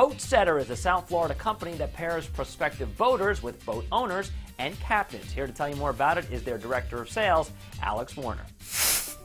Boatsetter is a South Florida company that pairs prospective boaters with boat owners and captains. Here to tell you more about it is their Director of Sales, Alex Warner.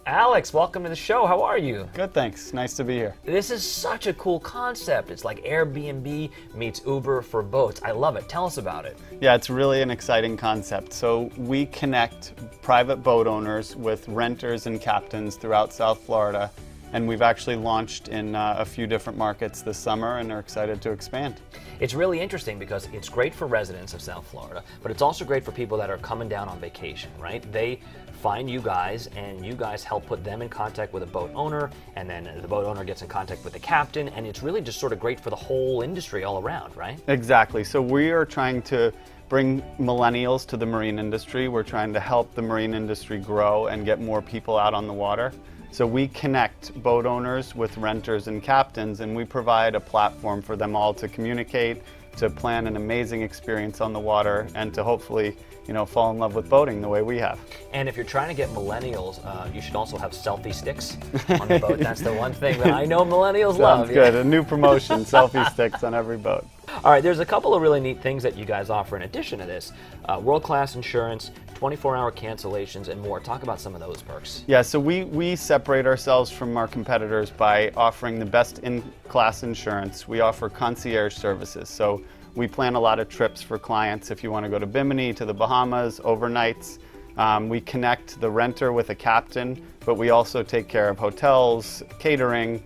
Alex, welcome to the show. How are you? Good, thanks. Nice to be here. This is such a cool concept. It's like Airbnb meets Uber for boats. I love it. Tell us about it. Yeah, it's really an exciting concept. So we connect private boat owners with renters and captains throughout South Florida. And we've actually launched in a few different markets this summer and are excited to expand. It's really interesting because it's great for residents of South Florida, but it's also great for people that are coming down on vacation, right? They find you guys and you guys help put them in contact with a boat owner, and then the boat owner gets in contact with the captain, and it's really just sort of great for the whole industry all around, right? Exactly. So we are trying to bring millennials to the marine industry. We're trying to help the marine industry grow and get more people out on the water. So we connect boat owners with renters and captains, and we provide a platform for them all to communicate, to plan an amazing experience on the water, and to hopefully, you know, fall in love with boating the way we have. And if you're trying to get millennials, you should also have selfie sticks on the boat. That's the one thing that I know millennials love. Sounds good. Yeah. A new promotion, selfie sticks on every boat. All right, there's a couple of really neat things that you guys offer in addition to this. World-class insurance, 24-hour cancellations, and more. Talk about some of those perks. Yeah, so we separate ourselves from our competitors by offering the best in-class insurance. We offer concierge services, so we plan a lot of trips for clients. If you want to go to Bimini, to the Bahamas, overnights, we connect the renter with a captain, but we also take care of hotels, catering,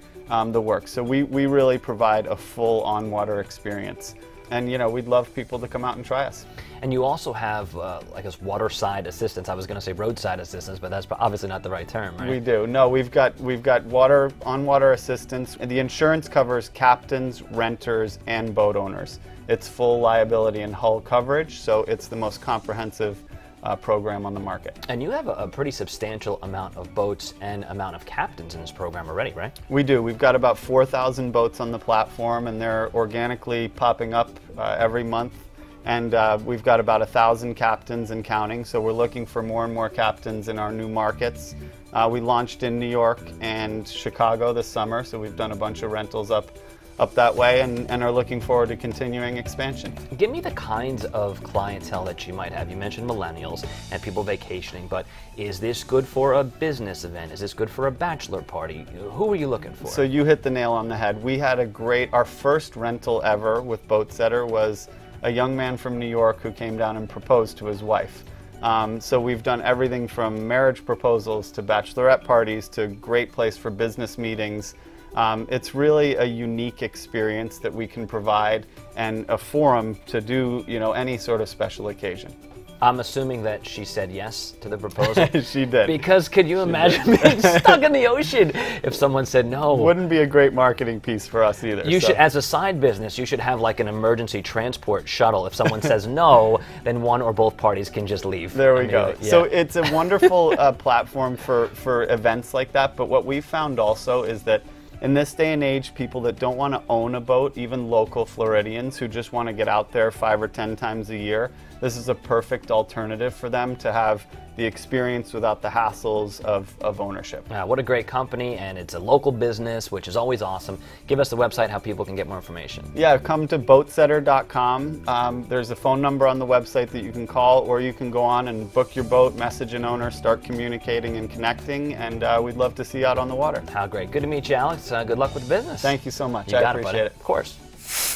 the work. So we really provide a full on-water experience. And, you know, we'd love people to come out and try us. And you also have, I guess, waterside assistance. I was going to say roadside assistance, but that's obviously not the right term, right? We do. No, we've got on-water assistance. And the insurance covers captains, renters, and boat owners. It's full liability and hull coverage, so it's the most comprehensive program on the market. And you have a pretty substantial amount of boats and amount of captains in this program already, right? We do. We've got about 4,000 boats on the platform, and they're organically popping up every month. And we've got about 1,000 captains and counting, so we're looking for more and more captains in our new markets. We launched in New York and Chicago this summer, so we've done a bunch of rentals up that way and are looking forward to continuing expansion. Give me the kinds of clientele that you might have. You mentioned millennials and people vacationing, but is this good for a business event? Is this good for a bachelor party? Who are you looking for? So you hit the nail on the head. We had our first rental ever with Boatsetter was a young man from New York who came down and proposed to his wife. So we've done everything from marriage proposals to bachelorette parties to great place for business meetings. It's really a unique experience that we can provide and a forum to do, you know, any sort of special occasion. I'm assuming that she said yes to the proposal. She did. Because could you imagine being stuck in the ocean if someone said no? Wouldn't be a great marketing piece for us either. You should, as a side business, you should have like an emergency transport shuttle. If someone says no, then one or both parties can just leave. There we go. Yeah. So it's a wonderful platform for events like that. But what we've found also is that in this day and age, people that don't want to own a boat, even local Floridians who just want to get out there 5 or 10 times a year, this is a perfect alternative for them to have the experience without the hassles of ownership. Yeah, what a great company, and it's a local business, which is always awesome. Give us the website how people can get more information. Yeah, come to Boatsetter.com. There's a phone number on the website that you can call, or you can go on and book your boat, message an owner, start communicating and connecting, and we'd love to see you out on the water. How great. Good to meet you, Alex. Good luck with the business. Thank you so much. I appreciate it. Of course.